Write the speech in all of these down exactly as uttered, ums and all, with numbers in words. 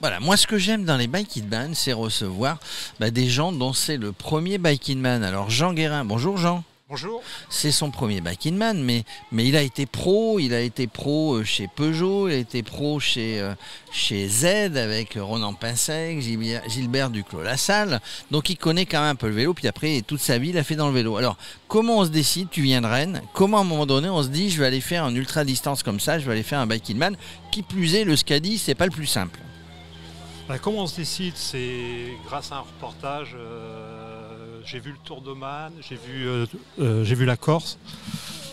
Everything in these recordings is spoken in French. Voilà, moi ce que j'aime dans les BikingMan, c'est recevoir bah, des gens dont c'est le premier BikingMan. Alors Jean Guérin, bonjour Jean. Bonjour. C'est son premier BikingMan, mais, mais il a été pro, il a été pro chez Peugeot, il a été pro chez, chez Z avec Ronan Pincec, Gilbert Duclos-Lassalle. Donc il connaît quand même un peu le vélo, puis après toute sa vie il a fait dans le vélo. Alors comment on se décide, tu viens de Rennes, comment à un moment donné on se dit je vais aller faire un ultra distance comme ça, je vais aller faire un BikingMan, qui plus est le Euskadi, c'est pas le plus simple. Bah, comment on se décide, c'est grâce à un reportage. Euh... J'ai vu le Tour de Man, j'ai vu, euh, euh, j'ai vu la Corse.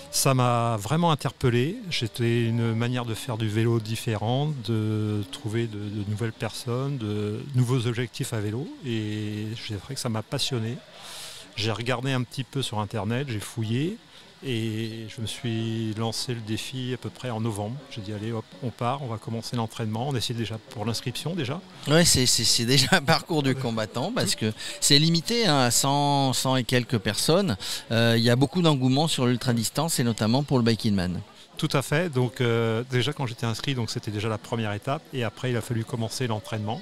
Ça m'a vraiment interpellé. C'était une manière de faire du vélo différente, de trouver de, de nouvelles personnes, de nouveaux objectifs à vélo. Et c'est vrai que ça m'a passionné. J'ai regardé un petit peu sur Internet, j'ai fouillé. Et je me suis lancé le défi à peu près en novembre. J'ai dit allez hop, on part, on va commencer l'entraînement. On essaie déjà pour l'inscription déjà. Oui, c'est déjà un parcours du combattant parce que c'est limité hein, à cent, cent et quelques personnes. Euh, il y a beaucoup d'engouement sur l'ultra-distance et notamment pour le BikingMan. Tout à fait. Donc euh, déjà quand j'étais inscrit, c'était déjà la première étape. Et après il a fallu commencer l'entraînement.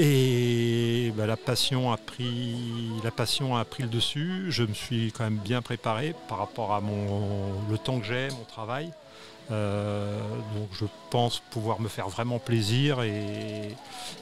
Et bah, la, passion a pris, la passion a pris le dessus. Je me suis quand même bien préparé par rapport à mon, le temps que j'ai, mon travail. Euh, donc je pense pouvoir me faire vraiment plaisir et,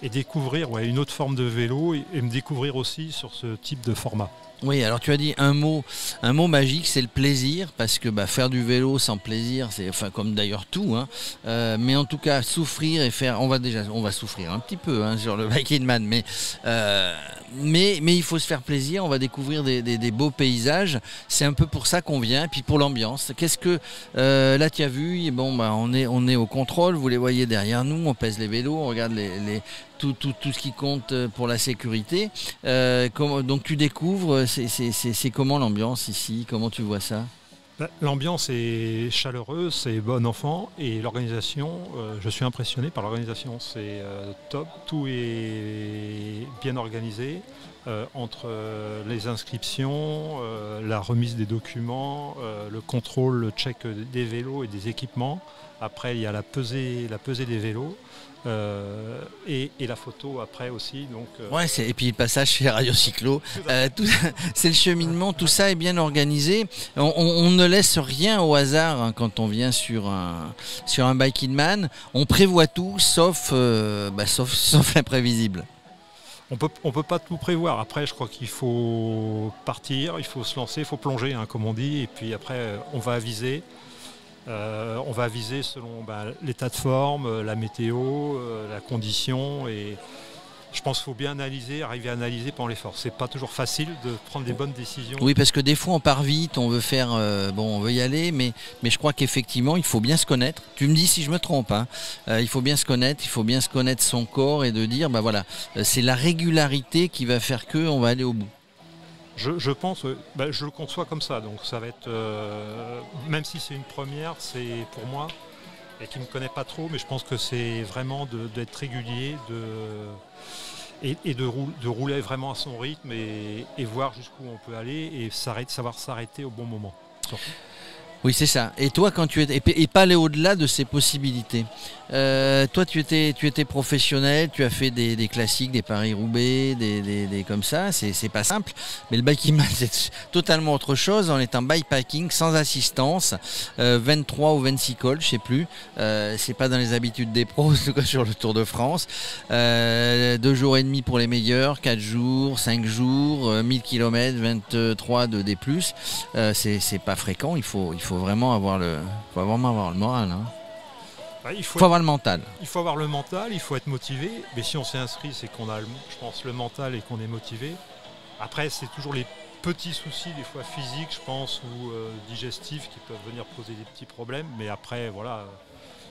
et découvrir ouais, une autre forme de vélo et, et me découvrir aussi sur ce type de format. Oui, alors tu as dit un mot, un mot magique, c'est le plaisir, parce que bah, faire du vélo sans plaisir, c'est enfin comme d'ailleurs tout, hein, euh, mais en tout cas souffrir et faire, on va déjà, on va souffrir un petit peu hein, sur le BikingMan, mais, euh, mais mais il faut se faire plaisir, on va découvrir des, des, des beaux paysages, c'est un peu pour ça qu'on vient, et puis pour l'ambiance. Qu'est-ce que euh, là tu as vu, et bon bah on est on est au contrôle, vous les voyez derrière nous, on pèse les vélos, on regarde les, les Tout, tout, tout ce qui compte pour la sécurité. Euh, comment, donc tu découvres, c'est comment l'ambiance ici? Comment tu vois ça? Bah, l'ambiance est chaleureuse, c'est bon enfant. Et l'organisation, euh, je suis impressionné par l'organisation. C'est euh, top, tout est bien organisé. Euh, entre euh, les inscriptions, euh, la remise des documents, euh, le contrôle, le check des vélos et des équipements. Après, il y a la pesée, la pesée des vélos. Euh, et, et la photo après aussi donc, euh... ouais, et puis le passage chez Radio Cyclo, euh, c'est le cheminement, tout ça est bien organisé, on, on, on ne laisse rien au hasard hein, quand on vient sur un, sur un BikingMan, on prévoit tout sauf, euh, bah, sauf, sauf l'imprévisible. On peut, on peut pas tout prévoir. Après, je crois qu'il faut partir, il faut se lancer, il faut plonger hein, comme on dit, et puis après on va aviser. Euh, on va aviser selon ben, l'état de forme, la météo, euh, la condition, et je pense qu'il faut bien analyser, arriver à analyser pendant l'effort. C'est pas toujours facile de prendre des bonnes décisions. Oui, parce que des fois on part vite, on veut faire, euh, bon, on veut y aller, mais, mais je crois qu'effectivement il faut bien se connaître. Tu me dis si je me trompe, hein. euh, il faut bien se connaître, il faut bien se connaître son corps et de dire, ben voilà, c'est la régularité qui va faire que on va aller au bout. Je, je pense, ben je le conçois comme ça, donc ça va être, euh, même si c'est une première, c'est pour moi, et qui ne me connaît pas trop, mais je pense que c'est vraiment d'être régulier de, et, et de, roule, de rouler vraiment à son rythme et, et voir jusqu'où on peut aller et savoir s'arrêter au bon moment. Surtout. Oui, c'est ça. Et toi, quand tu es et pas aller au-delà de ces possibilités. Euh, toi, tu étais, tu étais professionnel, tu as fait des, des classiques, des Paris-Roubaix, des, des, des comme ça. C'est pas simple. Mais le BikingMan, c'est totalement autre chose. On est en bikepacking sans assistance, euh, vingt-trois ou vingt-six cols, je sais plus. Euh, c'est pas dans les habitudes des pros, en tout cas sur le Tour de France. Euh, deux jours et demi pour les meilleurs, quatre jours, cinq jours, euh, mille kilomètres, vingt-trois de D plus. Euh, c'est pas fréquent. Il faut, il faut Il faut vraiment avoir le, faut vraiment avoir le moral. Hein. Bah, il faut, faut avoir le mental. Il faut avoir le mental, il faut être motivé. Mais si on s'est inscrit, c'est qu'on a, je pense, le mental et qu'on est motivé. Après, c'est toujours les petits soucis, des fois physiques, je pense, ou euh, digestifs, qui peuvent venir poser des petits problèmes. Mais après, voilà,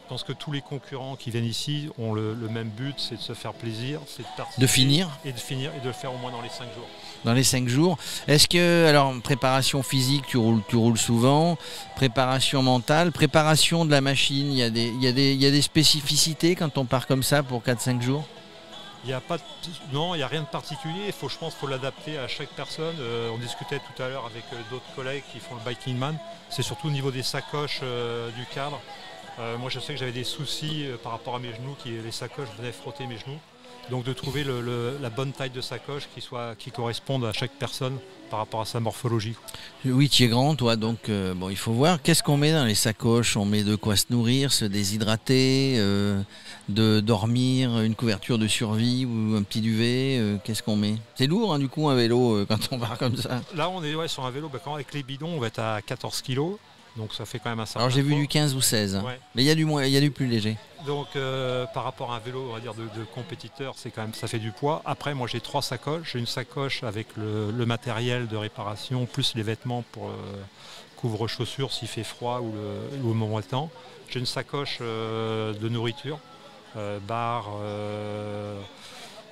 je pense que tous les concurrents qui viennent ici ont le, le même but, c'est de se faire plaisir, c'est de participer. De finir. Et de finir et de le faire au moins dans les cinq jours. Dans les cinq jours. Est-ce que, alors, préparation physique, tu roules, tu roules souvent, préparation mentale, préparation de la machine, il y a des, il y a des, il y a des spécificités quand on part comme ça pour quatre cinq jours? Il n'y a pas de, non, il n'y a rien de particulier. Faut, je pense qu'il faut l'adapter à chaque personne. Euh, on discutait tout à l'heure avec euh, d'autres collègues qui font le BikingMan. C'est surtout au niveau des sacoches euh, du cadre. Euh, moi, je sais que j'avais des soucis euh, par rapport à mes genoux. Qui, les sacoches venaient frotter mes genoux. Donc, de trouver le, le, la bonne taille de sacoche qui, soit, qui corresponde à chaque personne par rapport à sa morphologie. Oui, tu es grand, toi. Donc, euh, bon, il faut voir. Qu'est-ce qu'on met dans les sacoches? On met de quoi se nourrir, se déshydrater euh... de dormir, une couverture de survie ou un petit duvet, euh, qu'est-ce qu'on met? C'est lourd hein, du coup un vélo euh, quand on part comme ça. Là on est ouais, sur un vélo, bah, quand avec les bidons on va être à quatorze kilos, donc ça fait quand même un certain. Alors j'ai vu du quinze ou seize, ouais. Mais il y, y a du plus léger. Donc euh, par rapport à un vélo on va dire de, de compétiteur, c'est quand même, ça fait du poids. Après moi j'ai trois sacoches, j'ai une sacoche avec le, le matériel de réparation, plus les vêtements pour euh, couvre-chaussures s'il fait froid ou, le, ou au moment de temps. J'ai une sacoche euh, de nourriture. Euh, bar, euh,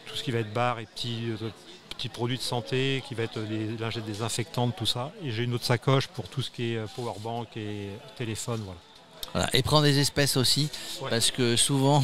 tout ce qui va être bar et petits, euh, petits produits de santé, qui va être les lingettes désinfectantes, tout ça. Et j'ai une autre sacoche pour tout ce qui est powerbank et téléphone, voilà. Voilà. Et prends des espèces aussi, ouais. Parce que souvent,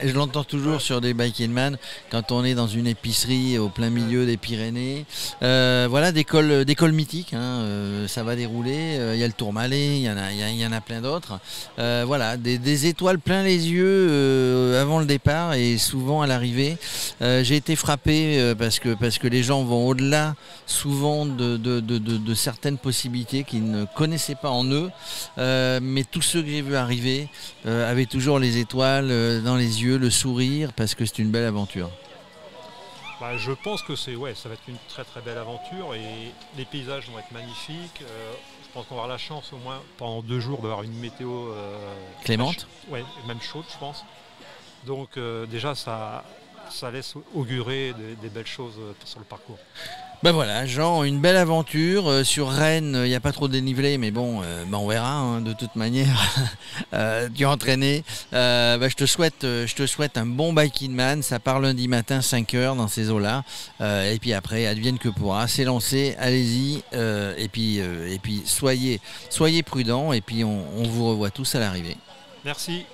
je l'entends toujours ouais. Sur des BikingMan, quand on est dans une épicerie au plein milieu des Pyrénées, euh, voilà des cols, des cols mythiques, hein, euh, ça va dérouler, il euh, y a le Tourmalet, il y en a, y a, y en a plein d'autres, euh, voilà, des, des étoiles plein les yeux euh, avant le départ et souvent à l'arrivée. Euh, j'ai été frappé euh, parce, que, parce que les gens vont au-delà souvent de, de, de, de, de certaines possibilités qu'ils ne connaissaient pas en eux, euh, mais tous ceux que j'ai vu arriver euh, avait toujours les étoiles euh, dans les yeux, le sourire, parce que c'est une belle aventure. Bah, je pense que c'est ouais, ça va être une très très belle aventure et les paysages vont être magnifiques. Euh, je pense qu'on va avoir la chance au moins pendant deux jours d'avoir une météo euh, clémente, ouais, même chaude, je pense. Donc euh, déjà ça ça laisse augurer des, des belles choses sur le parcours. Ben voilà, Jean, une belle aventure euh, sur Rennes. Il euh, n'y a pas trop de dénivelé, mais bon, euh, ben on verra hein, de toute manière. euh, tu es entraîné. Euh, ben je te souhaite, euh, je te souhaite un bon BikingMan. Ça part lundi matin, cinq heures dans ces eaux-là. Euh, et puis après, advienne que pourra. C'est lancé, allez-y. Euh, et puis, euh, et puis, soyez, soyez prudents. Et puis, on, on vous revoit tous à l'arrivée. Merci.